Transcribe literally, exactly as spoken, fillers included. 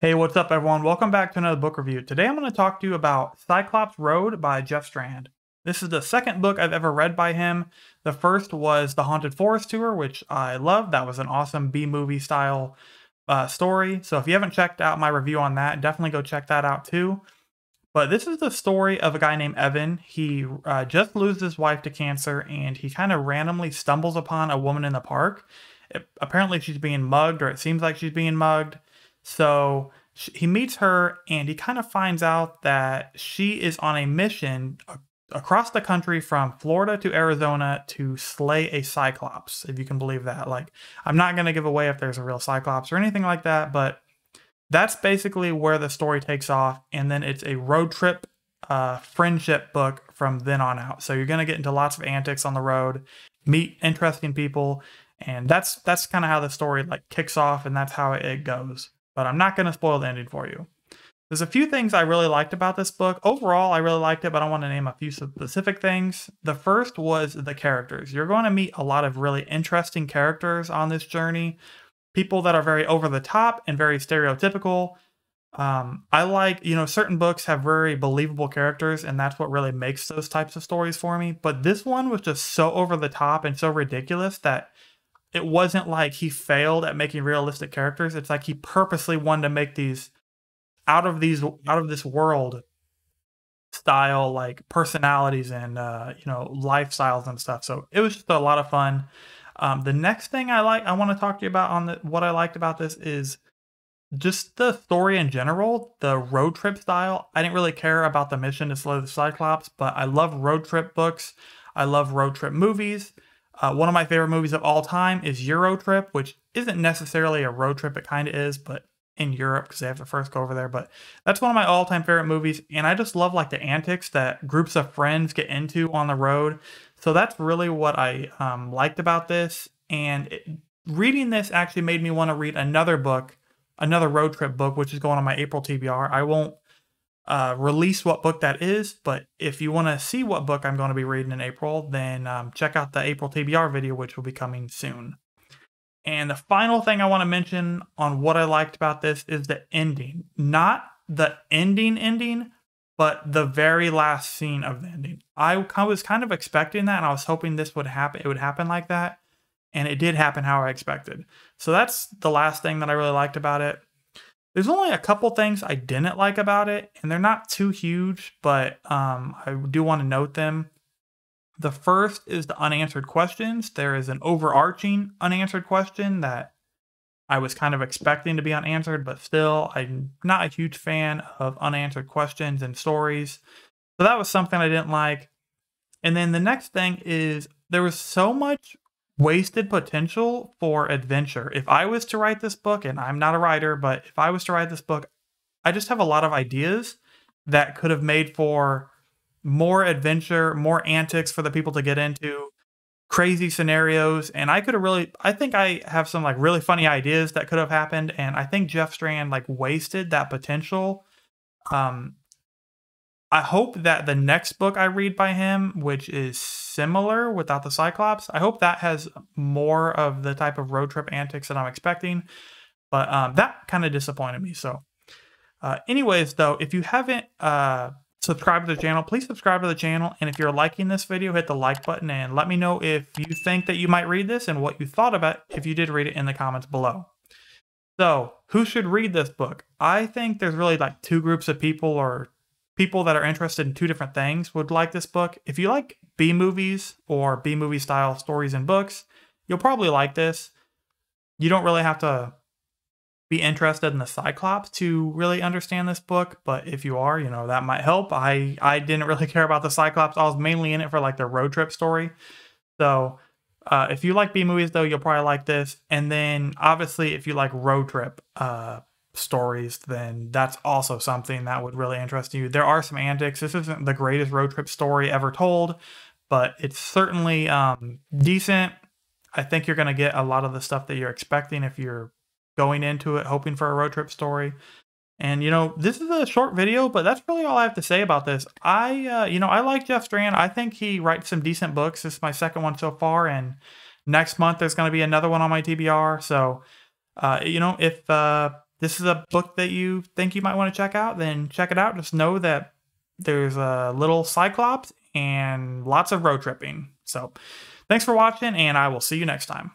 Hey, what's up everyone? Welcome back to another book review. Today I'm going to talk to you about Cyclops Road by Jeff Strand. This is the second book I've ever read by him. The first was The Haunted Forest Tour, which I loved. That was an awesome B-movie style uh, story. So if you haven't checked out my review on that, definitely go check that out too. But this is the story of a guy named Evan. He uh, just loses his wife to cancer and he kind of randomly stumbles upon a woman in the park. It, apparently she's being mugged, or it seems like she's being mugged. So he meets her and he kind of finds out that she is on a mission across the country from Florida to Arizona to slay a cyclops, if you can believe that. Like, I'm not going to give away if there's a real cyclops or anything like that, but that's basically where the story takes off. And then it's a road trip uh, friendship book from then on out. So you're going to get into lots of antics on the road, meet interesting people. And that's that's kind of how the story like kicks off, and that's how it goes. But I'm not going to spoil the ending for you. There's a few things I really liked about this book. Overall, I really liked it, but I want to name a few specific things. The first was the characters. You're going to meet a lot of really interesting characters on this journey. People that are very over the top and very stereotypical. Um, I like, you know, certain books have very believable characters, and that's what really makes those types of stories for me. But this one was just so over the top and so ridiculous that it wasn't like he failed at making realistic characters. It's like he purposely wanted to make these out of these out of this world style like personalities and uh, you know, lifestyles and stuff. So it was just a lot of fun. Um, the next thing I like I want to talk to you about on the, what I liked about this is just the story in general, the road trip style. I didn't really care about the mission to slay the Cyclops, but I love road trip books. I love road trip movies. Uh, one of my favorite movies of all time is Euro Trip, which isn't necessarily a road trip. It kind of is, but in Europe, because they have to first go over there. But that's one of my all-time favorite movies. And I just love like the antics that groups of friends get into on the road. So that's really what I um, liked about this. And it, reading this actually made me want to read another book, another road trip book, which is going on my April T B R. I won't Uh, release what book that is, but if you want to see what book I'm going to be reading in April, then um, check out the April T B R video, which will be coming soon. And the final thing I want to mention on what I liked about this is the ending. Not the ending ending, but the very last scene of the ending. I, I was kind of expecting that, and I was hoping this would happen. It would happen like that, and it did happen how I expected. So that's the last thing that I really liked about it. There's only a couple things I didn't like about it, and they're not too huge, but um, I do want to note them. The first is the unanswered questions. There is an overarching unanswered question that I was kind of expecting to be unanswered, but still, I'm not a huge fan of unanswered questions and stories. So that was something I didn't like. And then the next thing is there was so much wasted potential for adventure. If I was to write this book, and I'm not a writer, but if I was to write this book, I just have a lot of ideas that could have made for more adventure, more antics for the people to get into, crazy scenarios. And I could have really, I think I have some like really funny ideas that could have happened. And I think Jeff Strand like wasted that potential. Um, I hope that the next book I read by him, which is similar without the Cyclops, I hope that has more of the type of road trip antics that I'm expecting. But um, that kind of disappointed me. So uh, anyways, though, if you haven't uh, subscribed to the channel, please subscribe to the channel. And if you're liking this video, hit the like button and let me know if you think that you might read this and what you thought about it, if you did read it, in the comments below. So who should read this book? I think there's really like two groups of people, or people that are interested in two different things would like this book. If you like B-movies or B-movie style stories and books, you'll probably like this. You don't really have to be interested in the Cyclops to really understand this book, but if you are, you know, that might help. I, I didn't really care about the Cyclops. I was mainly in it for like the road trip story. So uh, if you like B-movies though, you'll probably like this. And then obviously if you like road trip uh, stories, then that's also something that would really interest you. There are some antics. This isn't the greatest road trip story ever told, but it's certainly um, decent. I think you're going to get a lot of the stuff that you're expecting if you're going into it hoping for a road trip story. And, you know, this is a short video, but that's really all I have to say about this. I, uh, you know, I like Jeff Strand. I think he writes some decent books. This is my second one so far, and next month there's going to be another one on my T B R. So, uh, you know, if... Uh, this is a book that you think you might want to check out, then check it out. Just know that there's a little Cyclops and lots of road tripping. So thanks for watching, and I will see you next time.